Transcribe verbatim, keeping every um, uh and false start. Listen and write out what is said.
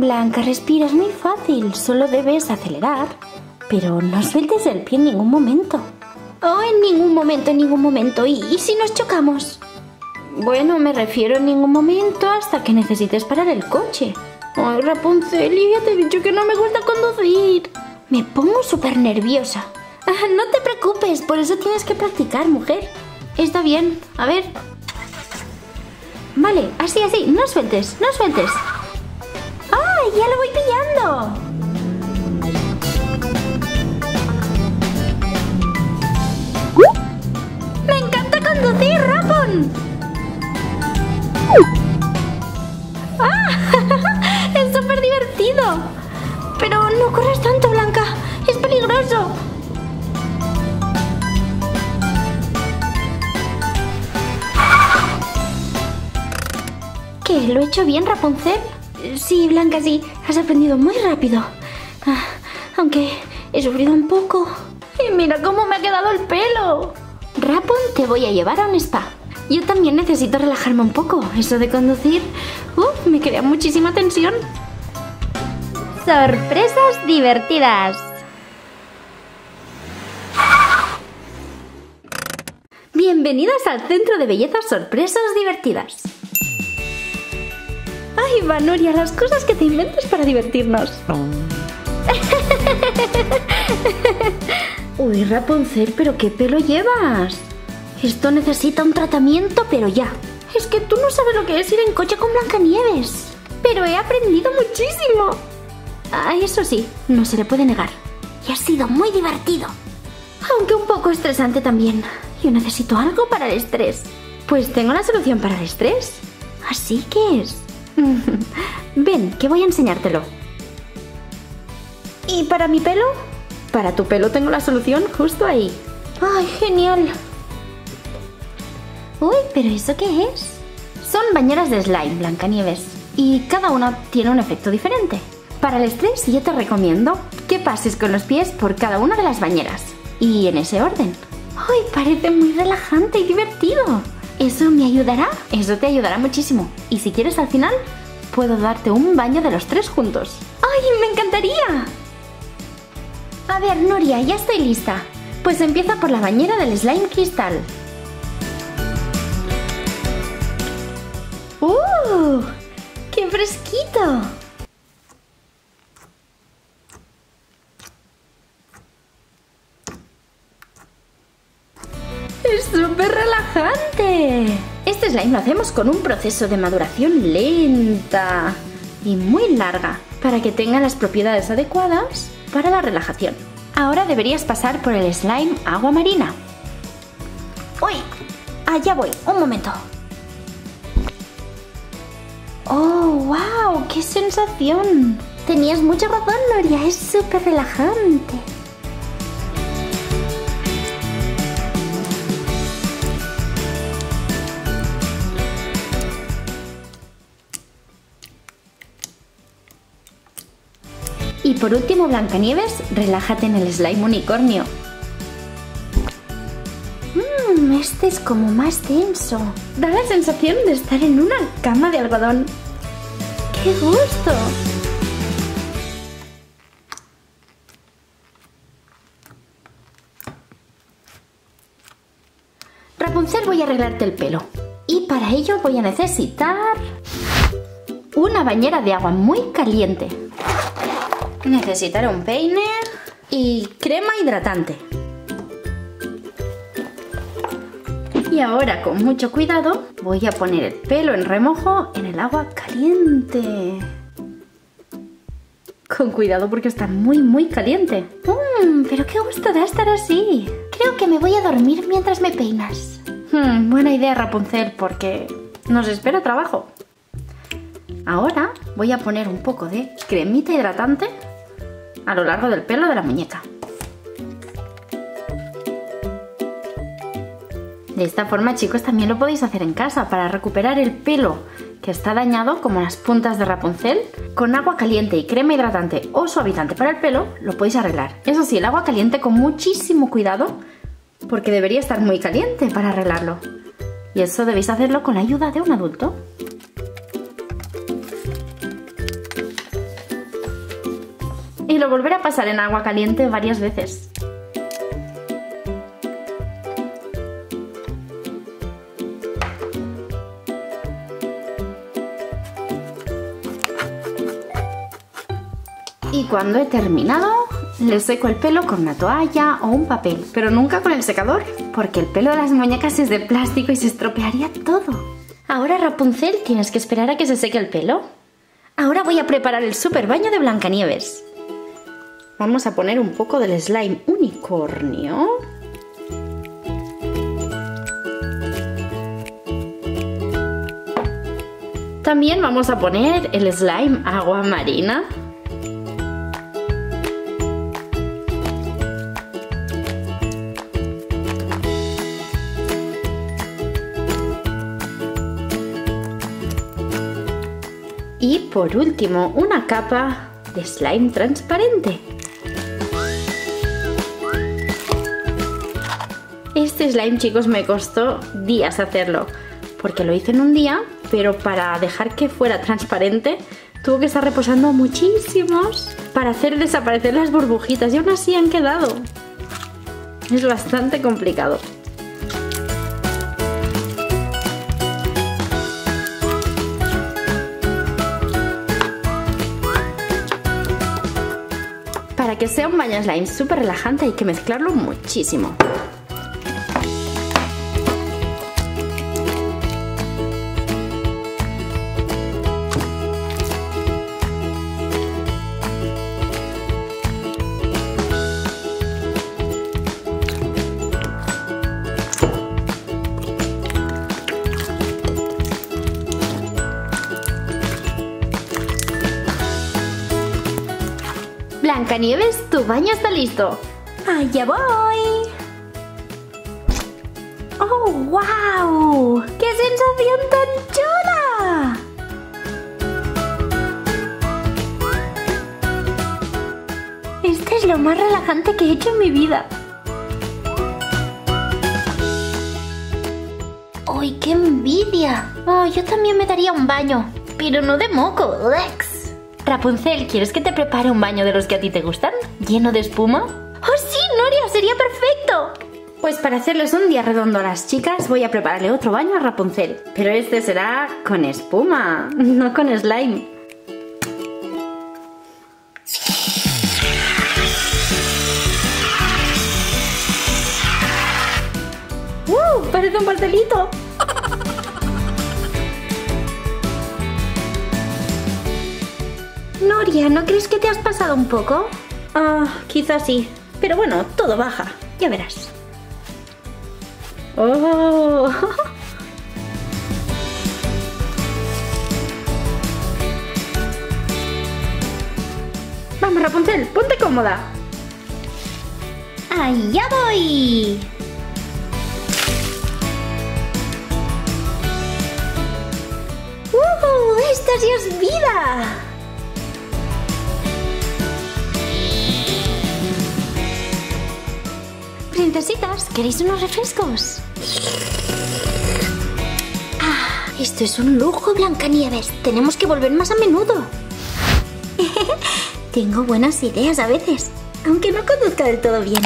Blanca, respira, es muy fácil. Solo debes acelerar, pero no sueltes el pie en ningún momento. Oh, en ningún momento, en ningún momento. ¿Y, y si nos chocamos? Bueno, me refiero en ningún momento hasta que necesites parar el coche. Ay, Rapunzel, ya te he dicho que no me gusta conducir. Me pongo súper nerviosa. Ah, no te preocupes, por eso tienes que practicar, mujer. Está bien, a ver. Vale, así, así, no sueltes, no sueltes. ¡Ay, ya lo voy pillando! ¡Me encanta conducir, Rapun! ¡Ah! ¡Es súper divertido! Pero no corras tanto, Blanca, es peligroso. ¿Qué? ¿Lo he hecho bien, Rapunzel? Sí, Blanca, sí. Has aprendido muy rápido. Ah, aunque he sufrido un poco. Y mira cómo me ha quedado el pelo. Rapun, te voy a llevar a un spa. Yo también necesito relajarme un poco. Eso de conducir, uf, me crea muchísima tensión. Sorpresas divertidas. Bienvenidas al Centro de Bellezas Sorpresas Divertidas. ¡Ay, Vanoria, las cosas que te inventas para divertirnos! Uy, Rapunzel, ¿pero qué pelo llevas? Esto necesita un tratamiento, pero ya. Es que tú no sabes lo que es ir en coche con Blancanieves. Pero he aprendido muchísimo. Ah, eso sí, no se le puede negar. Y ha sido muy divertido. Aunque un poco estresante también. Yo necesito algo para el estrés. Pues tengo la solución para el estrés. Así que es... Ven, que voy a enseñártelo. ¿Y para mi pelo? Para tu pelo tengo la solución justo ahí. ¡Ay, genial! Uy, ¿pero eso qué es? Son bañeras de slime, Blancanieves. Y cada una tiene un efecto diferente. Para el estrés yo te recomiendo que pases con los pies por cada una de las bañeras. Y en ese orden. ¡Ay, parece muy relajante y divertido! ¿Eso me ayudará? Eso te ayudará muchísimo. Y si quieres al final, puedo darte un baño de los tres juntos. ¡Ay, me encantaría! A ver, Nuria, ya estoy lista. Pues empieza por la bañera del slime cristal. ¡Uh! ¡Qué fresquito! ¡Es súper relajante! Este slime lo hacemos con un proceso de maduración lenta y muy larga para que tenga las propiedades adecuadas para la relajación. Ahora deberías pasar por el slime agua marina. ¡Uy! Allá voy, un momento. ¡Oh, wow! ¡Qué sensación! Tenías mucha razón, Gloria, es súper relajante. Y por último, Blancanieves, relájate en el slime unicornio. Mmm, este es como más denso. Da la sensación de estar en una cama de algodón. ¡Qué gusto! Rapunzel, voy a arreglarte el pelo. Y para ello voy a necesitar una bañera de agua muy caliente. Necesitaré un peine y crema hidratante. Y ahora, con mucho cuidado, voy a poner el pelo en remojo en el agua caliente. Con cuidado porque está muy muy caliente. Mmm, pero qué gusto da estar así. Creo que me voy a dormir mientras me peinas. Hmm, buena idea, Rapunzel, porque nos espera trabajo. Ahora voy a poner un poco de cremita hidratante a lo largo del pelo de la muñeca. De esta forma, chicos, también lo podéis hacer en casa para recuperar el pelo que está dañado, como las puntas de Rapunzel. Con agua caliente y crema hidratante o suavizante para el pelo lo podéis arreglar. Eso sí, el agua caliente con muchísimo cuidado, porque debería estar muy caliente para arreglarlo. Y eso debéis hacerlo con la ayuda de un adulto. y lo volveré a pasar en agua caliente varias veces. Y cuando he terminado, le seco el pelo con una toalla o un papel, pero nunca con el secador, porque el pelo de las muñecas es de plástico y se estropearía todo. Ahora, Rapunzel, tienes que esperar a que se seque el pelo. Ahora voy a preparar el super baño de Blancanieves. Vamos a poner un poco del slime unicornio. También vamos a poner el slime agua marina. Y por último, una capa de slime transparente. Este slime, chicos, me costó días hacerlo, porque lo hice en un día, pero para dejar que fuera transparente tuvo que estar reposando muchísimos para hacer desaparecer las burbujitas, y aún así han quedado. Es bastante complicado. Para que sea un baño slime súper relajante hay que mezclarlo muchísimo. Blancanieves, tu baño está listo. ¡Allá voy! ¡Oh, wow! ¡Qué sensación tan chula! Este es lo más relajante que he hecho en mi vida. ¡Ay, qué envidia! Oh, yo también me daría un baño, pero no de moco, Lex. Rapunzel, ¿quieres que te prepare un baño de los que a ti te gustan? ¿Lleno de espuma? ¡Oh sí, Nuria! ¡Sería perfecto! Pues para hacerles un día redondo a las chicas voy a prepararle otro baño a Rapunzel. Pero este será con espuma, no con slime. ¡Uh! ¡Parece un pastelito! Nuria, ¿no crees que te has pasado un poco? Ah, uh, quizás sí. Pero bueno, todo baja. Ya verás. ¡Oh! Vamos, Rapunzel, ponte cómoda. ¡Allá voy! ¡Uh! ¡Esta sí es vida! Princesitas, ¿queréis unos refrescos? Ah, esto es un lujo, Blancanieves. Tenemos que volver más a menudo. Tengo buenas ideas a veces, aunque no conduzca del todo bien.